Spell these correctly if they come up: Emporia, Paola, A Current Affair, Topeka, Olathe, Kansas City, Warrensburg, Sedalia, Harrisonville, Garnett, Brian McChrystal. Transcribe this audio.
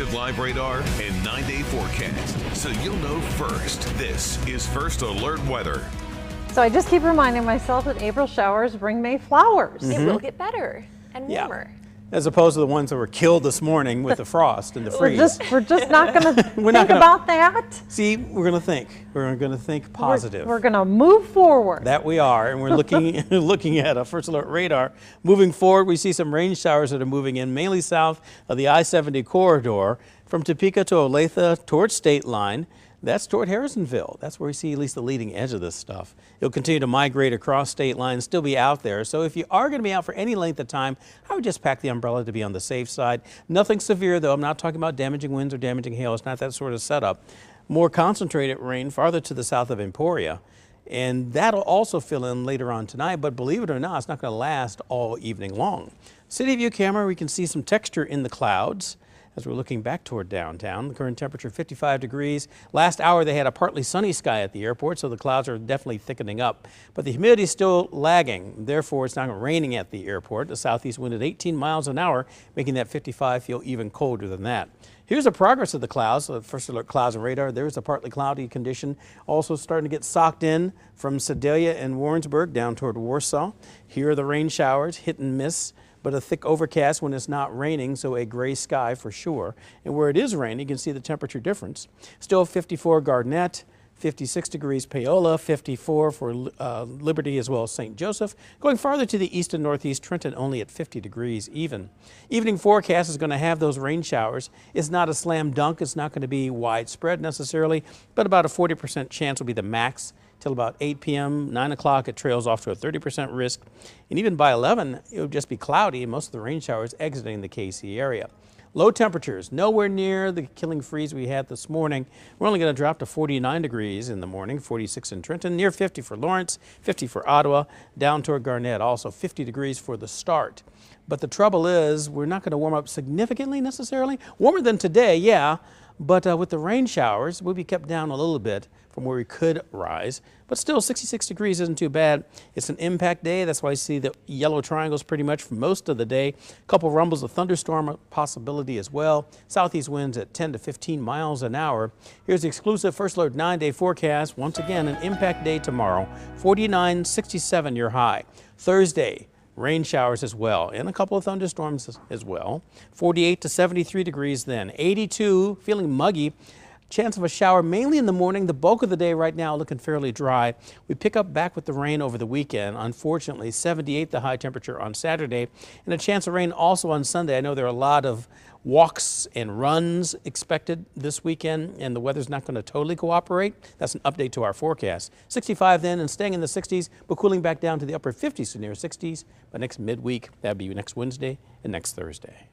extensive live radar and 9-day forecast, so you'll know first. This is First Alert Weather. So I just keep reminding myself that April showers bring May flowers. Mm-hmm. It will get better and warmer. Yeah. As opposed to the ones that were killed this morning with the frost and the freeze. We're just not going to think about that. See, we're going to think. We're going to think positive. We're going to move forward. That we are, and we're looking at a First Alert radar. Moving forward, we see some rain showers that are moving in, mainly south of the I-70 corridor, from Topeka to Olathe toward state line. That's toward Harrisonville. That's where we see at least the leading edge of this stuff. It'll continue to migrate across state lines, still be out there. So if you are going to be out for any length of time, I would just pack the umbrella to be on the safe side. Nothing severe, though. I'm not talking about damaging winds or damaging hail. It's not that sort of setup. More concentrated rain farther to the south of Emporia. And that'll also fill in later on tonight, but believe it or not, it's not going to last all evening long. City View camera, we can see some texture in the clouds. As we're looking back toward downtown, the current temperature 55 degrees. Last hour they had a partly sunny sky at the airport, so the clouds are definitely thickening up. But the humidity is still lagging, therefore it's not raining at the airport. The southeast wind at 18 miles an hour, making that 55 feel even colder than that. Here's the progress of the clouds, the First Alert clouds and radar. There is a partly cloudy condition, also starting to get socked in from Sedalia and Warrensburg down toward Warsaw. Here are the rain showers, hit and miss, but a thick overcast when it's not raining, so a gray sky for sure. And where it is raining, you can see the temperature difference. Still 54 Garnett, 56 degrees Paola, 54 for Liberty as well as St. Joseph. Going farther to the east and northeast, Trenton only at 50 degrees even. Evening forecast is going to have those rain showers. It's not a slam dunk. It's not going to be widespread necessarily, but about a 40% chance will be the max. Till about 8 p.m., 9 o'clock, it trails off to a 30% risk. And even by 11, it would just be cloudy, and most of the rain showers exiting the KC area. Low temperatures, nowhere near the killing freeze we had this morning. We're only going to drop to 49 degrees in the morning, 46 in Trenton, near 50 for Lawrence, 50 for Ottawa, down toward Garnett, also 50 degrees for the start. But the trouble is, we're not going to warm up significantly necessarily. Warmer than today, yeah. But with the rain showers, we'll be kept down a little bit from where we could rise. But still, 66 degrees isn't too bad. It's an impact day. That's why you see the yellow triangles pretty much for most of the day. A couple rumbles of thunderstorm possibility as well. Southeast winds at 10 to 15 miles an hour. Here's the exclusive First Alert 9-day forecast. Once again, an impact day tomorrow. 49, 67 your high. Thursday, rain showers as well, and a couple of thunderstorms as well. 48 to 73 degrees then. 82, feeling muggy. Chance of a shower mainly in the morning. The bulk of the day right now looking fairly dry. We pick up back with the rain over the weekend. Unfortunately, 78 the high temperature on Saturday, and a chance of rain also on Sunday. I know there are a lot of walks and runs expected this weekend, and the weather's not going to totally cooperate. That's an update to our forecast. 65 then, and staying in the 60s, but cooling back down to the upper 50s to near 60s by next midweek. That'd be next Wednesday and next Thursday.